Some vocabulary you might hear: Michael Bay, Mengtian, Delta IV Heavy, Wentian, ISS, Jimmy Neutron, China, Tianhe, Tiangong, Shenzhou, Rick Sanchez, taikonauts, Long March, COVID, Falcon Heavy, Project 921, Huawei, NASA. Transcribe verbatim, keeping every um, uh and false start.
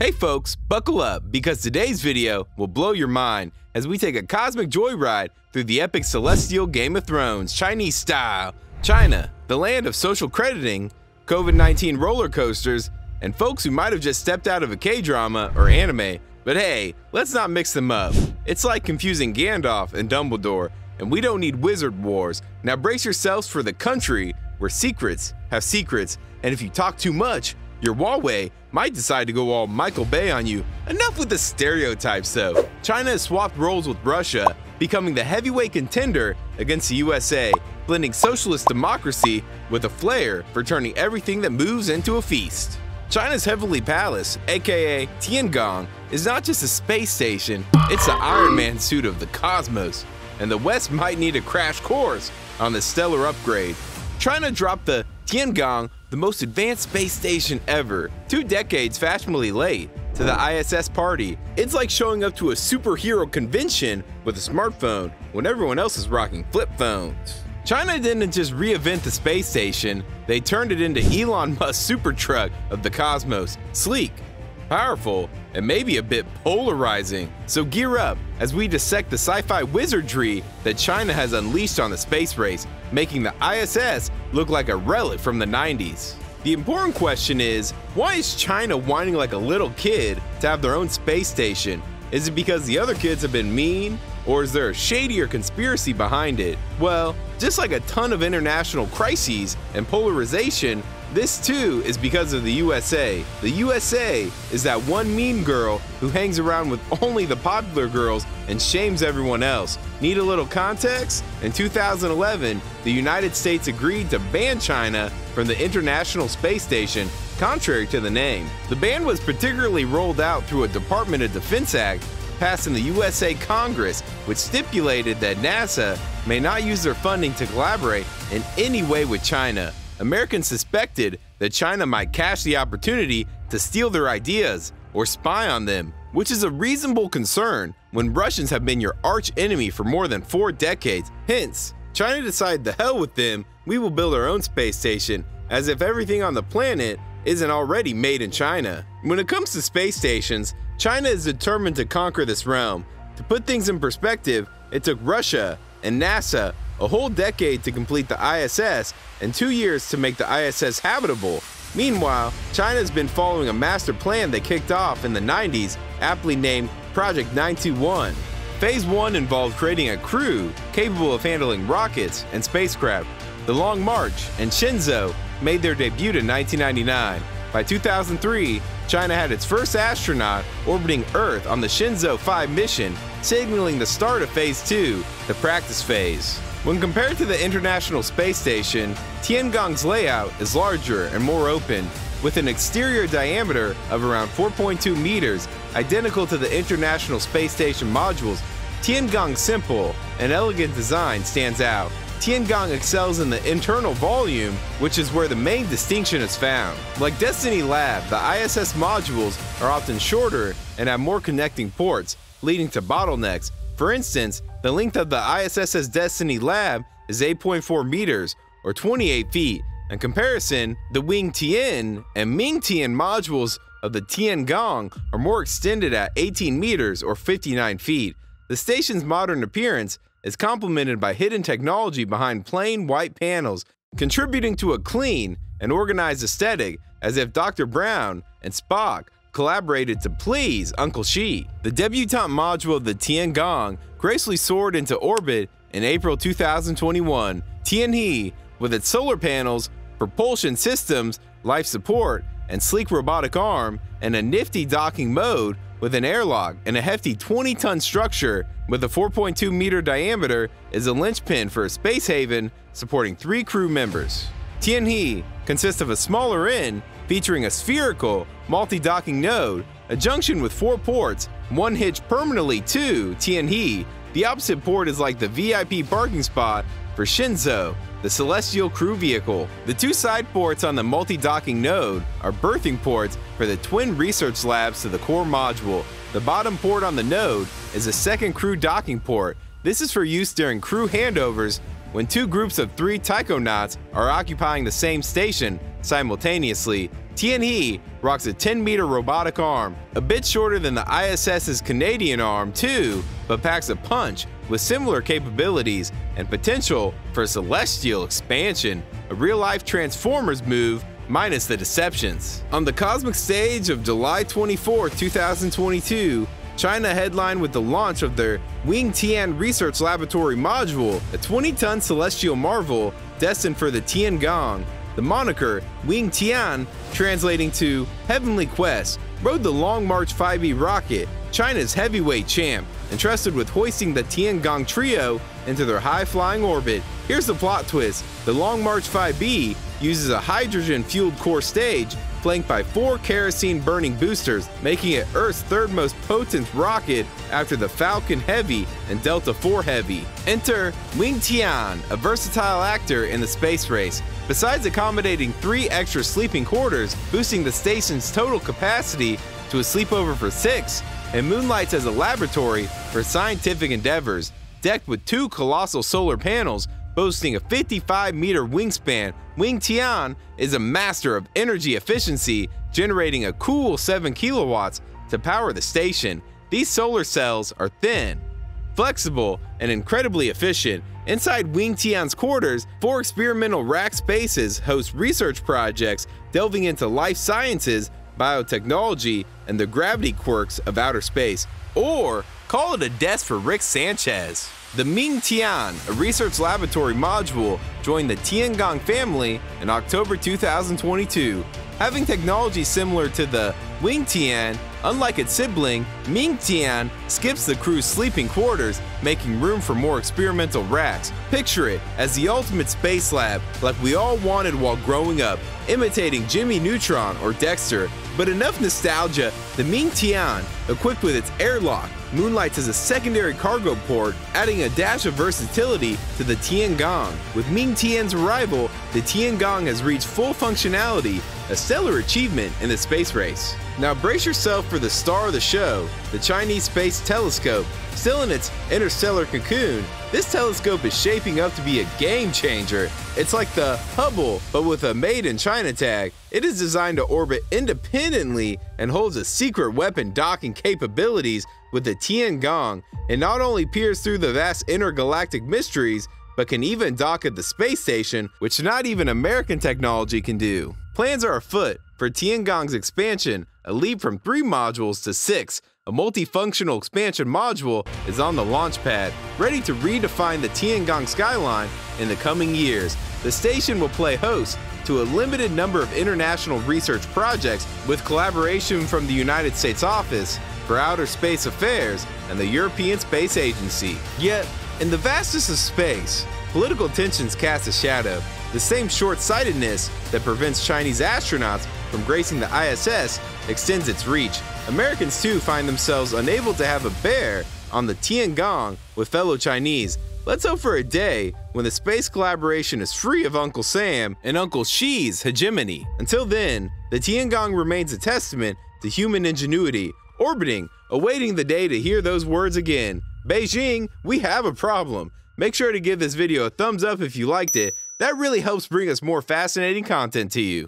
Hey folks, buckle up, because today's video will blow your mind as we take a cosmic joyride through the epic celestial Game of Thrones Chinese style. China, the land of social crediting, COVID nineteen roller coasters, and folks who might have just stepped out of a K-drama or anime. But hey, let's not mix them up. It's like confusing Gandalf and Dumbledore, and we don't need wizard wars. Now brace yourselves for the country where secrets have secrets, and if you talk too much, your Huawei might decide to go all Michael Bay on you. Enough with the stereotypes though. China has swapped roles with Russia, becoming the heavyweight contender against the U S A, blending socialist democracy with a flair for turning everything that moves into a feast. China's Heavenly Palace, aka Tiangong, is not just a space station, it's the Iron Man suit of the cosmos, and the West might need a crash course on the stellar upgrade. China dropped the Tiangong, the most advanced space station ever, two decades fashionably late to the I S S party. It's like showing up to a superhero convention with a smartphone when everyone else is rocking flip phones. China didn't just reinvent the space station, they turned it into Elon Musk's super truck of the cosmos, sleek, powerful, and maybe a bit polarizing. So gear up as we dissect the sci-fi wizardry that China has unleashed on the space race, making the I S S look like a relic from the nineties. The important question is, why is China whining like a little kid to have their own space station? Is it because the other kids have been mean? Or is there a shadier conspiracy behind it? Well, just like a ton of international crises and polarization, this too is because of the U S A. The U S A is that one mean girl who hangs around with only the popular girls and shames everyone else. Need a little context? In two thousand eleven, the United States agreed to ban China from the International Space Station, contrary to the name. The ban was particularly rolled out through a Department of Defense Act passed in the U S A Congress, which stipulated that NASA may not use their funding to collaborate in any way with China. Americans suspected that China might catch the opportunity to steal their ideas or spy on them, which is a reasonable concern when Russians have been your arch enemy for more than four decades. Hence, China decided to hell with them, we will build our own space station, as if everything on the planet isn't already made in China. When it comes to space stations, China is determined to conquer this realm. To put things in perspective, it took Russia and NASA a whole decade to complete the I S S and two years to make the I S S habitable. Meanwhile, China has been following a master plan they kicked off in the nineties, aptly named Project nine two one. Phase one involved creating a crew capable of handling rockets and spacecraft. The Long March and Shenzhou made their debut in nineteen ninety-nine. By two thousand three, China had its first astronaut orbiting Earth on the Shenzhou five mission, signaling the start of Phase two, the practice phase. When compared to the International Space Station, Tiangong's layout is larger and more open, with an exterior diameter of around four point two meters, identical to the International Space Station modules. Tiangong's simple and elegant design stands out. Tiangong excels in the internal volume, which is where the main distinction is found. Like Destiny Lab, the I S S modules are often shorter and have more connecting ports, leading to bottlenecks. For instance, the length of the I S S's Destiny Lab is eight point four meters, or twenty-eight feet. In comparison, the Wentian and Mengtian modules of the Tiangong are more extended at eighteen meters, or fifty-nine feet. The station's modern appearance is complemented by hidden technology behind plain white panels, contributing to a clean and organized aesthetic, as if Doctor Brown and Spock collaborated to please Uncle She. The debutante module of the Tiangong gracefully soared into orbit in April two thousand twenty-one. Tianhe, with its solar panels, propulsion systems, life support, and sleek robotic arm, and a nifty docking mode, with an airlock and a hefty twenty-ton structure with a four point two meter diameter, is a linchpin for a space haven supporting three crew members. Tianhe consists of a smaller end featuring a spherical multi-docking node, a junction with four ports, one hitched permanently to Tianhe. The opposite port is like the V I P parking spot for Shenzhou, the celestial crew vehicle. The two side ports on the multi-docking node are berthing ports for the twin research labs to the core module. The bottom port on the node is a second crew docking port. This is for use during crew handovers when two groups of three taikonauts are occupying the same station simultaneously. Tianhe rocks a ten meter robotic arm, a bit shorter than the I S S's Canadian arm too, but packs a punch with similar capabilities and potential for celestial expansion, a real-life Transformers move minus the deceptions. On the cosmic stage of July twenty-fourth, two thousand twenty-two, China headlined with the launch of their Wentian Research Laboratory module, a twenty ton celestial marvel destined for the Tiangong. The moniker Wentian, translating to Heavenly Quest, rode the Long March five E rocket, China's heavyweight champ, entrusted with hoisting the Tiangong trio into their high-flying orbit. Here's the plot twist. The Long March five B uses a hydrogen-fueled core stage flanked by four kerosene-burning boosters, making it Earth's third most potent rocket after the Falcon Heavy and Delta four Heavy. Enter Mengtian, a versatile actor in the space race. Besides accommodating three extra sleeping quarters, boosting the station's total capacity to a sleepover for six, and moonlights as a laboratory for scientific endeavors, decked with two colossal solar panels, boasting a fifty-five meter wingspan, Wentian is a master of energy efficiency, generating a cool seven kilowatts to power the station. These solar cells are thin, flexible, and incredibly efficient. Inside Wentian's quarters, four experimental rack spaces host research projects delving into life sciences, biotechnology, and the gravity quirks of outer space. Or call it a desk for Rick Sanchez. The Mengtian, a research laboratory module, joined the Tiangong family in October two thousand twenty-two. Having technology similar to the Wentian, unlike its sibling, Mengtian skips the crew's sleeping quarters, making room for more experimental racks. Picture it as the ultimate space lab, like we all wanted while growing up, imitating Jimmy Neutron or Dexter. But enough nostalgia, the Mengtian, equipped with its airlock, moonlights as a secondary cargo port, adding a dash of versatility to the Tiangong. With Mengtian's arrival, the Tiangong has reached full functionality, a stellar achievement in the space race. Now brace yourself for the star of the show, the Chinese Space Telescope. Still in its interstellar cocoon, this telescope is shaping up to be a game changer. It's like the Hubble, but with a made in China tag. It is designed to orbit independently and holds a secret weapon docking capabilities with the Tiangong. It not only peers through the vast intergalactic mysteries, but can even dock at the space station, which not even American technology can do. Plans are afoot for Tiangong's expansion, a leap from three modules to six. A multifunctional expansion module is on the launch pad, ready to redefine the Tiangong skyline in the coming years. The station will play host to a limited number of international research projects with collaboration from the United States Office for Outer Space Affairs and the European Space Agency. Yet, in the vastness of space, political tensions cast a shadow. The same short-sightedness that prevents Chinese astronauts from gracing the I S S extends its reach. Americans too find themselves unable to have a bear on the Tiangong with fellow Chinese. Let's hope for a day when the space collaboration is free of Uncle Sam and Uncle Xi's hegemony. Until then, the Tiangong remains a testament to human ingenuity, orbiting, awaiting the day to hear those words again. Beijing, we have a problem. Make sure to give this video a thumbs up if you liked it. That really helps bring us more fascinating content to you.